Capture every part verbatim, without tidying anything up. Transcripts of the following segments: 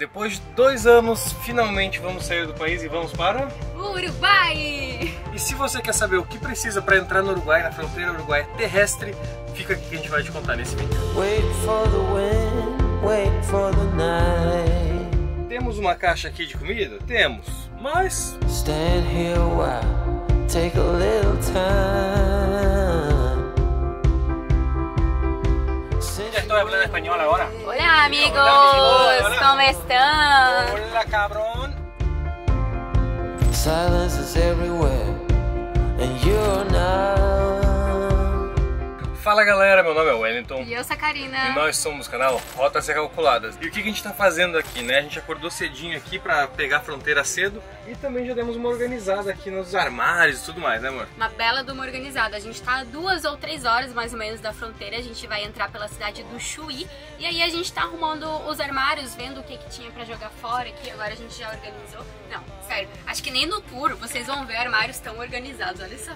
Depois de dois anos, finalmente vamos sair do país e vamos para... Uruguai! E se você quer saber o que precisa para entrar no Uruguai, na fronteira uruguaia terrestre, fica aqui que a gente vai te contar nesse vídeo. Wait for the wind, wait for the night. Temos uma caixa aqui de comida? Temos, mas... Stand here a while, take a little time. Já estou falando espanhol agora? Olá, amigos! Olá, amigos. Como estão? Olá, cabrón! Silence is everywhere, and you're not. Fala galera, meu nome é Wellington. E eu sou a Karina. E nós somos o canal Rotas Recalculadas. E o que a gente está fazendo aqui, né? A gente acordou cedinho aqui para pegar a fronteira cedo. E também já demos uma organizada aqui nos armários e tudo mais, né amor? Uma bela de uma organizada. A gente tá a duas ou três horas mais ou menos da fronteira. A gente vai entrar pela cidade do Chuí. E aí a gente tá arrumando os armários, vendo o que que tinha para jogar fora aqui. Agora a gente já organizou. Não. Sério, acho que nem no tour vocês vão ver armários tão organizados, olha só.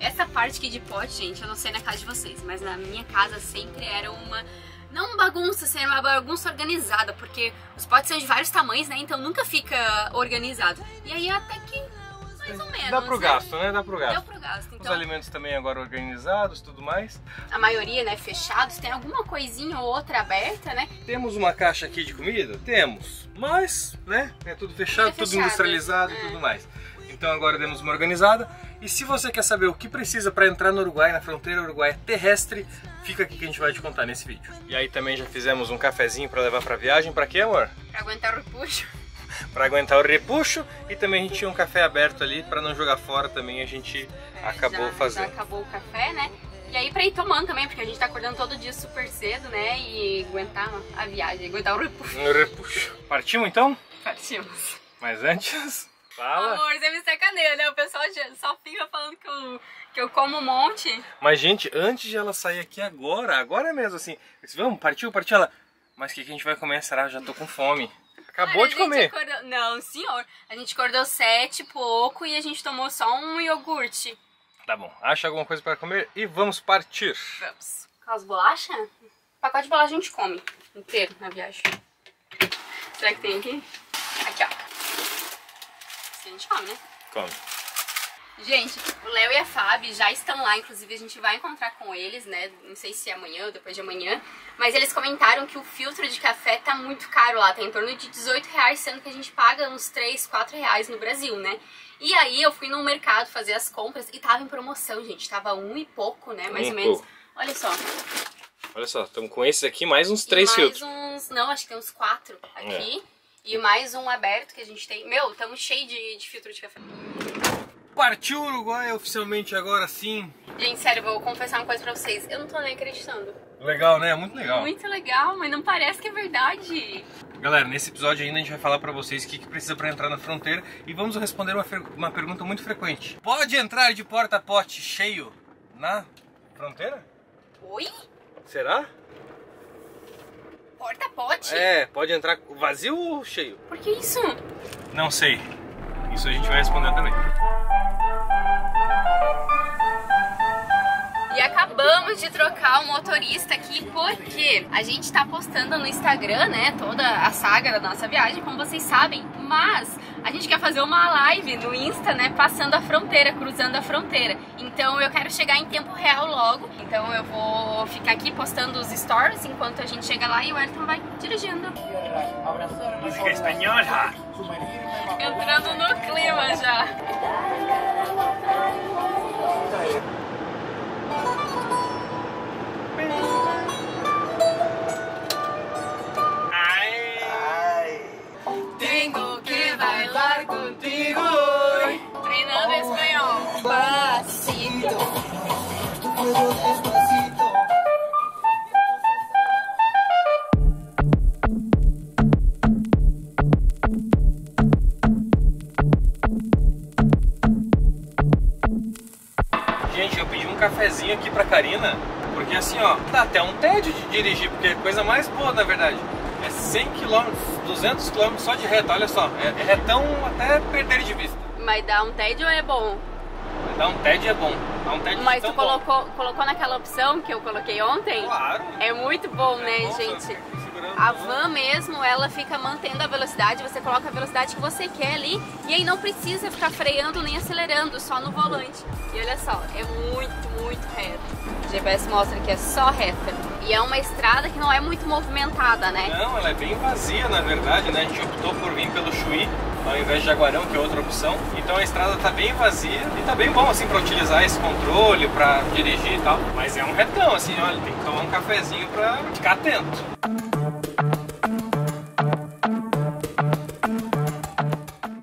Essa parte aqui de pote, gente, eu não sei na casa de vocês, mas na minha casa sempre era uma... Não bagunça, assim, era uma bagunça organizada, porque os potes são de vários tamanhos, né, então nunca fica organizado. E aí até que mais ou menos, dá pro gasto, né? Dá pro gasto. Deu pro gasto. Então, os alimentos também agora organizados, tudo mais. A maioria, né, fechados, tem alguma coisinha ou outra aberta, né? Temos uma caixa aqui de comida? Temos. Mas, né, é tudo fechado, é fechado. Tudo industrializado e é. Tudo mais. Então agora demos uma organizada. E se você quer saber o que precisa para entrar no Uruguai, na fronteira uruguaia terrestre, fica aqui que a gente vai te contar nesse vídeo. E aí também já fizemos um cafezinho para levar pra viagem. Pra quê, amor? Pra aguentar o repuxo. Para aguentar o repuxo, e também a gente tinha um café aberto ali para não jogar fora também, a gente é, acabou já, fazendo. Já acabou o café, né? E aí para ir tomando também, porque a gente tá acordando todo dia super cedo, né? E aguentar a viagem, aguentar o repuxo. O repuxo. Partimos então? Partimos. Mas antes... Fala. Amor, você me sacaneia, né? O pessoal só fica falando que eu, que eu como um monte. Mas gente, antes de ela sair aqui agora, agora mesmo assim, vamos, partiu, partiu ela. Mas o que, que a gente vai comer? Será? Já tô com fome. Acabou ah, de comer. Acordou... Não, senhor. A gente acordou sete e pouco e a gente tomou só um iogurte. Tá bom. Acha alguma coisa para comer e vamos partir. Vamos. As bolachas? O pacote de bolacha a gente come inteiro na viagem. Será que tem aqui? Aqui, ó. Assim a gente come, né? Come. Gente, o Léo e a Fábio já estão lá, inclusive a gente vai encontrar com eles, né? Não sei se é amanhã ou depois de amanhã, mas eles comentaram que o filtro de café tá muito caro lá, tá em torno de dezoito reais, sendo que a gente paga uns três, quatro reais no Brasil, né? E aí eu fui no mercado fazer as compras e tava em promoção, gente, tava um e pouco, né? Mais um ou menos. Pouco. Olha só. Olha só, estamos com esses aqui, mais uns três mais filtros. Uns, não, acho que tem uns quatro aqui é. E mais um aberto que a gente tem. Meu, estamos cheio de, de filtro de café. Partiu o Uruguai oficialmente agora sim. Gente, sério, vou confessar uma coisa pra vocês. Eu não tô nem acreditando. Legal, né? Muito legal. Muito legal, mas não parece que é verdade. Galera, nesse episódio ainda a gente vai falar pra vocês o que, que precisa pra entrar na fronteira. E vamos responder uma, uma pergunta muito frequente. Pode entrar de porta a pote cheio na fronteira? Oi? Será? Porta a pote? É, pode entrar vazio ou cheio? Por que isso? Não sei. Isso a gente vai responder também. E acabamos de trocar o motorista aqui porque a gente tá postando no Instagram, né, toda a saga da nossa viagem, como vocês sabem, mas a gente quer fazer uma live no Insta, né, passando a fronteira, cruzando a fronteira. Então eu quero chegar em tempo real logo, então eu vou ficar aqui postando os stories enquanto a gente chega lá e o Ayrton vai dirigindo. Música espanhola! Entrando no clima já. Tenho que bailar contigo. Treinando espanhol. Despacito. Despacito. Gente, eu pedi um cafezinho aqui pra Karina, porque assim, ó, dá até um tédio de dirigir, porque é a coisa mais boa, na verdade. É cem quilômetros, duzentos quilômetros só de reta, olha só, é, é retão até perder de vista. Mas dá um tédio é bom? Dá um tédio é bom, dá um tédio Mas tu colocou, colocou naquela opção que eu coloquei ontem? Claro. É muito bom, é né, bom, gente? A van mesmo, ela fica mantendo a velocidade, você coloca a velocidade que você quer ali e aí não precisa ficar freando nem acelerando, só no volante. E olha só, é muito, muito reto. O G P S mostra que é só reta. E é uma estrada que não é muito movimentada, né? Não, ela é bem vazia, na verdade, né? A gente optou por vir pelo Chuí ao invés de Jaguarão, que é outra opção. Então a estrada tá bem vazia e tá bem bom, assim, pra utilizar esse controle, pra dirigir e tal. Mas é um retão, assim, olha, tem que tomar um cafezinho pra ficar atento.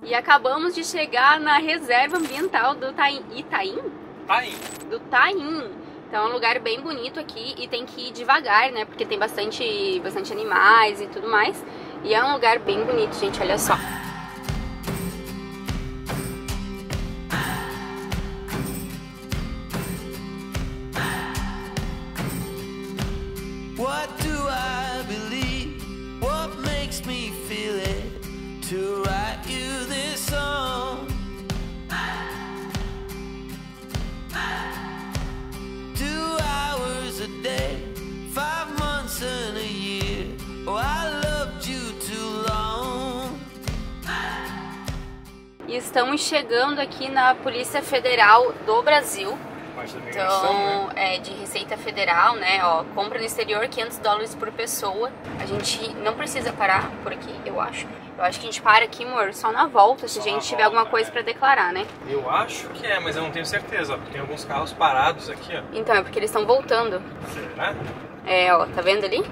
E acabamos de chegar na reserva ambiental do Taim. Itaim? Taim. Do Taim. Então é um lugar bem bonito aqui e tem que ir devagar, né? Porque tem bastante, bastante animais e tudo mais. E é um lugar bem bonito, gente, olha só. E estamos chegando aqui na Polícia Federal do Brasil. Então, é de Receita Federal, né? Ó, compra no exterior quinhentos dólares por pessoa. A gente não precisa parar por aqui, eu acho. Eu acho que a gente para aqui, amor, só na volta, se a gente tiver alguma coisa pra declarar, né? Eu acho que é, mas eu não tenho certeza, ó, porque tem alguns carros parados aqui, ó. Então, é porque eles estão voltando. Será? É, ó, tá vendo ali?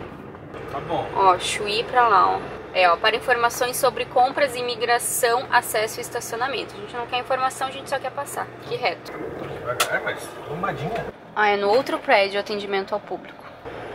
Tá bom. Ó, Chuí pra lá, ó. É, ó, para informações sobre compras, imigração, acesso e estacionamento. A gente não quer informação, a gente só quer passar. Que reto. Devagar, mas arrumadinha. Ah, é no outro prédio, atendimento ao público.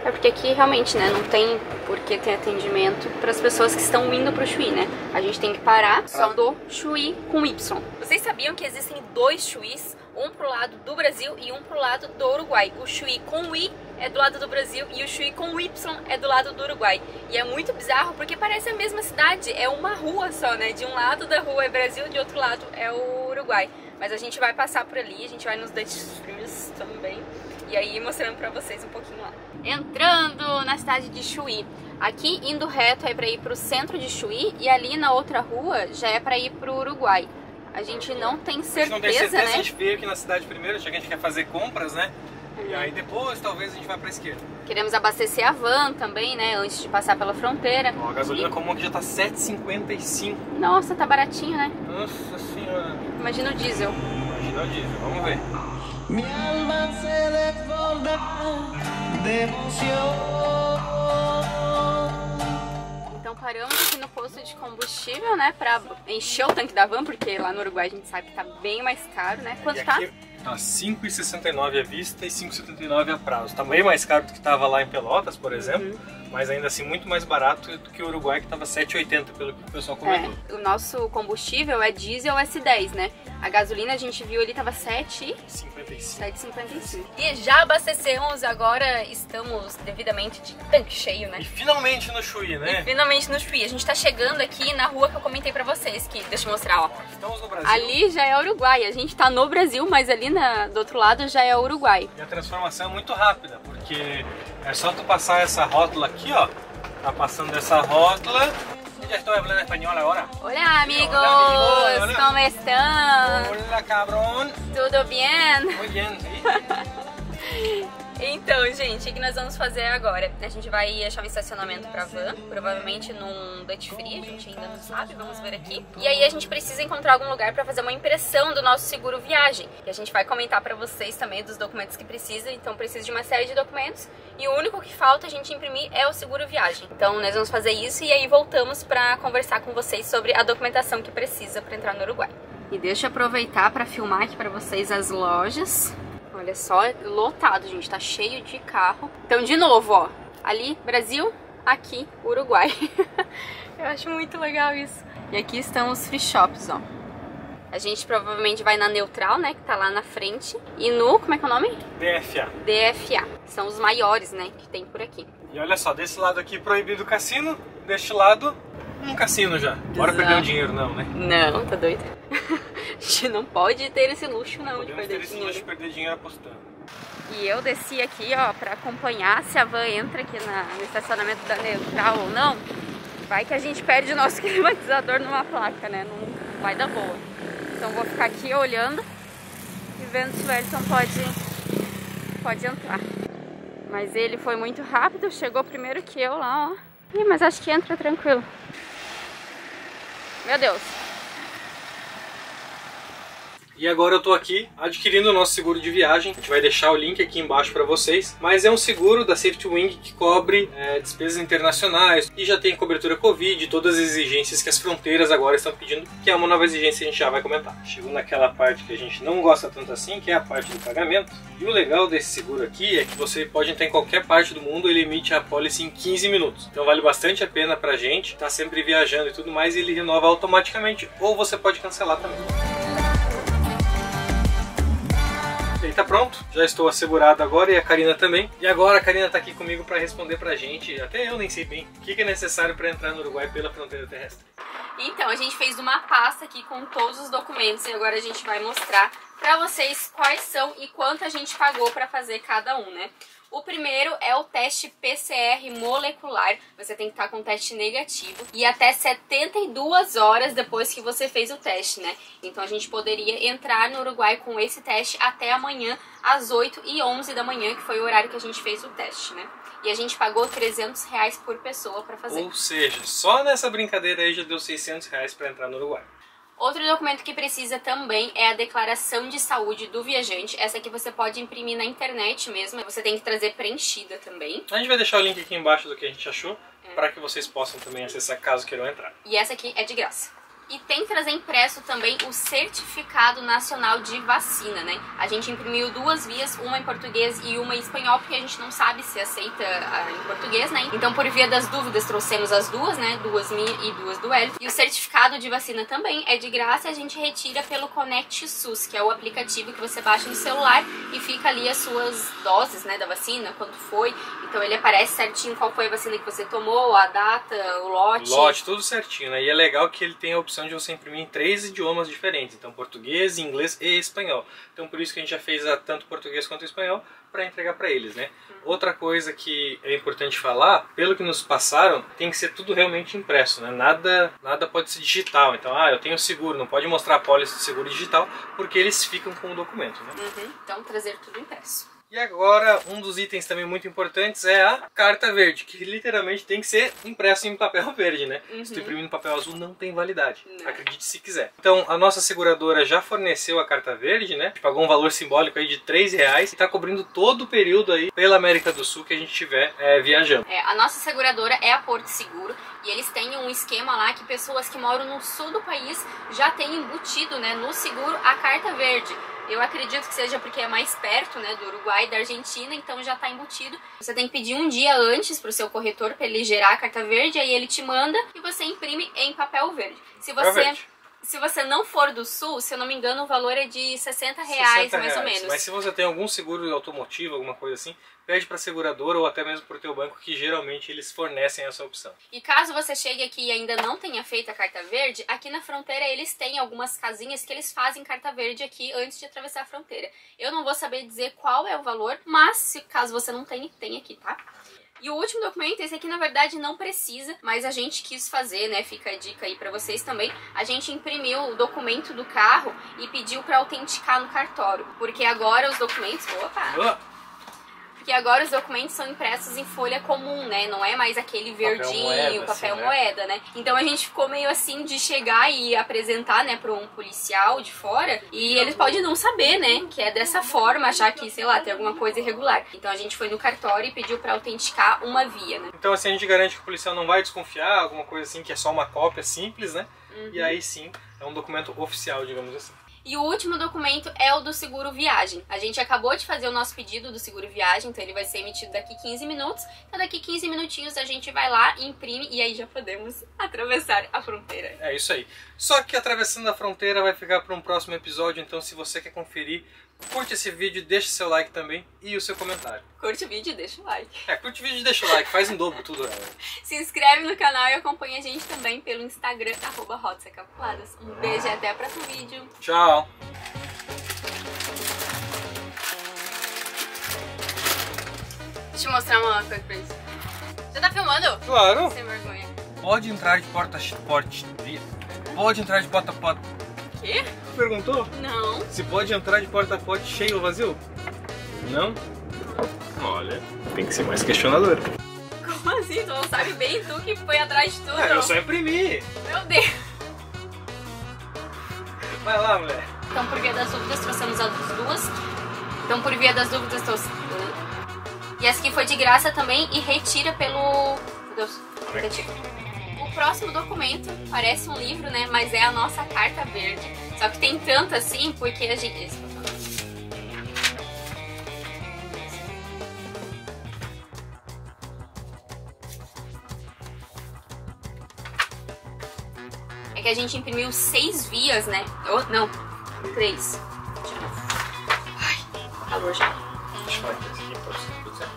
É porque aqui realmente, né, não tem por que ter atendimento para as pessoas que estão indo pro Chuí, né? A gente tem que parar só do Chuí com Y. Vocês sabiam que existem dois Chuís? Um pro lado do Brasil e um pro lado do Uruguai. O Chuí com o I é do lado do Brasil e o Chuí com o Y é do lado do Uruguai. E é muito bizarro porque parece a mesma cidade, é uma rua só, né? De um lado da rua é Brasil, de outro lado é o Uruguai. Mas a gente vai passar por ali, a gente vai nos destinos também. E aí mostrando pra vocês um pouquinho lá. Entrando na cidade de Chuí. Aqui indo reto é pra ir pro centro de Chuí e ali na outra rua já é pra ir pro Uruguai. A gente não tem certeza, né? A gente não tem certeza, né? A gente veio aqui na cidade primeiro, já que a gente quer fazer compras, né? Uhum. E aí depois talvez a gente vá pra esquerda. Queremos abastecer a van também, né? Antes de passar pela fronteira. Ó, a gasolina e... comum aqui já tá sete reais e cinquenta e cinco. Nossa, tá baratinho, né? Nossa senhora. Imagina o diesel. Imagina o diesel, vamos ver. Minha alma se desborda de emoção. Então paramos aqui no posto de combustível, né, pra encher o tanque da van, porque lá no Uruguai a gente sabe que tá bem mais caro, né? Quanto e tá? Tá cinco reais e sessenta e nove à vista e cinco reais e setenta e nove a prazo. Tá bem mais caro do que tava lá em Pelotas, por exemplo, uhum. Mas ainda assim muito mais barato do que o Uruguai, que tava sete reais e oitenta pelo que o pessoal comentou. É. O nosso combustível é diesel S dez, né? A gasolina a gente viu ali tava sete reais e cinquenta e cinco. E já abastecemos, agora estamos devidamente de tanque cheio, né? E finalmente no Chuí, né? E finalmente no Chuí. A gente tá chegando aqui na rua que eu comentei pra vocês, que deixa eu mostrar, ó. Estamos no Brasil. Ali já é Uruguai, a gente tá no Brasil, mas ali Na, do outro lado já é o Uruguai. E a transformação é muito rápida, porque é só tu passar essa rótula aqui, ó. Tá passando essa rótula. Já estou falando espanhol agora. Olá, amigos! Olá, amigos. Como estão? Olá, cabrón! Tudo bem? Muito bem, sim. Então, gente, o que nós vamos fazer agora? A gente vai achar um estacionamento pra van, provavelmente num duty free, a gente ainda não sabe, vamos ver aqui. E aí a gente precisa encontrar algum lugar pra fazer uma impressão do nosso seguro viagem. E a gente vai comentar pra vocês também dos documentos que precisa, então precisa de uma série de documentos. E o único que falta a gente imprimir é o seguro viagem. Então nós vamos fazer isso e aí voltamos pra conversar com vocês sobre a documentação que precisa pra entrar no Uruguai. E deixa eu aproveitar pra filmar aqui pra vocês as lojas. Olha só, lotado, gente, tá cheio de carro. Então, de novo, ó, ali Brasil, aqui Uruguai. Eu acho muito legal isso. E aqui estão os free shops, ó. A gente provavelmente vai na Neutral, né, que tá lá na frente. E no, como é que é o nome? D F A. D F A. São os maiores, né, que tem por aqui. E olha só, desse lado aqui proibido o cassino, deste lado um cassino já. Bora perder o dinheiro não, né? Não, tá doido? A gente não pode ter esse luxo não. Podemos de perder ter esse dinheiro. luxo de perder dinheiro apostando. E eu desci aqui, ó, para acompanhar se a van entra aqui na, no estacionamento da neutral ou não. Vai que a gente perde o nosso climatizador numa placa, né? Não vai dar boa. Então vou ficar aqui olhando e vendo se o Elton pode, pode entrar. Mas ele foi muito rápido, chegou primeiro que eu lá, ó. Ih, mas acho que entra tranquilo. Meu Deus. E agora eu tô aqui adquirindo o nosso seguro de viagem. A gente vai deixar o link aqui embaixo para vocês. Mas é um seguro da Safety Wing que cobre é, despesas internacionais e já tem cobertura Covid, todas as exigências que as fronteiras agora estão pedindo, que é uma nova exigência que a gente já vai comentar. Chegou naquela parte que a gente não gosta tanto assim, que é a parte do pagamento. E o legal desse seguro aqui é que você pode entrar em qualquer parte do mundo, ele emite a policy em quinze minutos. Então vale bastante a pena pra gente, tá sempre viajando e tudo mais, e ele renova automaticamente. Ou você pode cancelar também. Ele tá pronto, já estou assegurado agora e a Karina também. E agora a Karina tá aqui comigo para responder pra gente, até eu nem sei bem, o que é necessário para entrar no Uruguai pela fronteira terrestre. Então, a gente fez uma pasta aqui com todos os documentos e agora a gente vai mostrar pra vocês quais são e quanto a gente pagou pra fazer cada um, né? O primeiro é o teste P C R molecular, você tem que estar com um teste negativo e até setenta e duas horas depois que você fez o teste, né? Então a gente poderia entrar no Uruguai com esse teste até amanhã às oito e onze da manhã, que foi o horário que a gente fez o teste, né? E a gente pagou trezentos reais por pessoa para fazer. Ou seja, só nessa brincadeira aí já deu seiscentos reais para entrar no Uruguai. Outro documento que precisa também é a declaração de saúde do viajante. Essa aqui você pode imprimir na internet mesmo, você tem que trazer preenchida também. A gente vai deixar o link aqui embaixo do que a gente achou, é. para que vocês possam também acessar caso queiram entrar. E essa aqui é de graça. E tem que trazer impresso também o Certificado Nacional de Vacina, né? A gente imprimiu duas vias, uma em português e uma em espanhol, porque a gente não sabe se aceita em português, né? Então, por via das dúvidas, trouxemos as duas, né? Duas minhas e duas do Hélio. E o certificado de vacina também é de graça, a gente retira pelo ConnectSUS, que é o aplicativo que você baixa no celular e fica ali as suas doses, né, da vacina, quanto foi. Então, ele aparece certinho qual foi a vacina que você tomou, a data, o lote. Lote, tudo certinho, né? E é legal que ele tem a opção de você imprimir em três idiomas diferentes, então português, inglês e espanhol. Então por isso que a gente já fez tanto português quanto espanhol para entregar para eles, né? Uhum. Outra coisa que é importante falar, pelo que nos passaram, tem que ser tudo realmente impresso, né? Nada, nada pode ser digital. Então, ah, eu tenho seguro, não pode mostrar a pólice do seguro digital, porque eles ficam com o documento, né? Uhum. Então trazer tudo impresso. E agora, um dos itens também muito importantes é a Carta Verde, que literalmente tem que ser impresso em papel verde, né? Uhum. Se tu imprimir em papel azul, não tem validade. Não. Acredite se quiser. Então, a nossa seguradora já forneceu a Carta Verde, né? Pagou um valor simbólico aí de três reais e tá cobrindo todo o período aí pela América do Sul que a gente estiver é, viajando. É, a nossa seguradora é a Porto Seguro e eles têm um esquema lá que pessoas que moram no sul do país já têm embutido, né, no seguro a Carta Verde. Eu acredito que seja porque é mais perto, né, do Uruguai e da Argentina, então já está embutido. Você tem que pedir um dia antes para o seu corretor para ele gerar a Carta Verde, aí ele te manda e você imprime em papel verde. Se você... É verde. Se você não for do sul, se eu não me engano, o valor é de sessenta reais, mais ou menos. Mas se você tem algum seguro automotivo, alguma coisa assim, pede para a seguradora ou até mesmo para o teu banco, que geralmente eles fornecem essa opção. E caso você chegue aqui e ainda não tenha feito a Carta Verde, aqui na fronteira eles têm algumas casinhas que eles fazem Carta Verde aqui antes de atravessar a fronteira. Eu não vou saber dizer qual é o valor, mas caso você não tenha, tem aqui, tá? E o último documento, esse aqui na verdade não precisa, mas a gente quis fazer, né? Fica a dica aí pra vocês também. A gente imprimiu o documento do carro e pediu pra autenticar no cartório, porque agora os documentos... Opa! Porque agora os documentos são impressos em folha comum, né? Não é mais aquele verdinho, papel moeda, papel assim, moeda, né? né? Então a gente ficou meio assim de chegar e apresentar, né, pra um policial de fora e eles podem não saber, né, que é dessa forma, achar que, sei lá, tem alguma coisa irregular. Então a gente foi no cartório e pediu pra autenticar uma via, né? Então assim a gente garante que o policial não vai desconfiar, alguma coisa assim, que é só uma cópia simples, né? Uhum. E aí sim, é um documento oficial, digamos assim. E o último documento é o do seguro viagem. A gente acabou de fazer o nosso pedido do seguro viagem, então ele vai ser emitido daqui quinze minutos. Então daqui quinze minutinhos a gente vai lá, imprime e aí já podemos atravessar a fronteira. É isso aí. Só que atravessando a fronteira vai ficar para um próximo episódio, então se você quer conferir, curte esse vídeo, deixa seu like também e o seu comentário. Curte o vídeo e deixa o like. É, curte o vídeo e deixa o like, faz um dobro tudo. Né? Se inscreve no canal e acompanha a gente também pelo Instagram, arroba Rotas Recalculadas. Um beijo e até o próximo vídeo. Tchau. te mostrar uma coisa pra isso. Você tá filmando? Claro. Sem vergonha. Pode entrar de porta... porta... Pode entrar de porta... porta... Quê? Você perguntou? Não. Se pode entrar de porta a porta cheio ou vazio? Não? Olha, tem que ser mais questionador. Como assim? Tu não sabe bem? Tu que foi atrás de tudo? É, eu só imprimi. Meu Deus. Vai lá, mulher. Então, por via das dúvidas, trouxemos as duas. Então, por via das dúvidas, trouxemos... E as que foi de graça também e retira pelo... Meu Deus. Retira. O próximo documento parece um livro, né? Mas é a nossa Carta Verde. Só que tem tanto assim, porque a gente... É que a gente imprimiu seis vias, né? Ou, não, três. Ai, acabou já.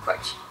Pode.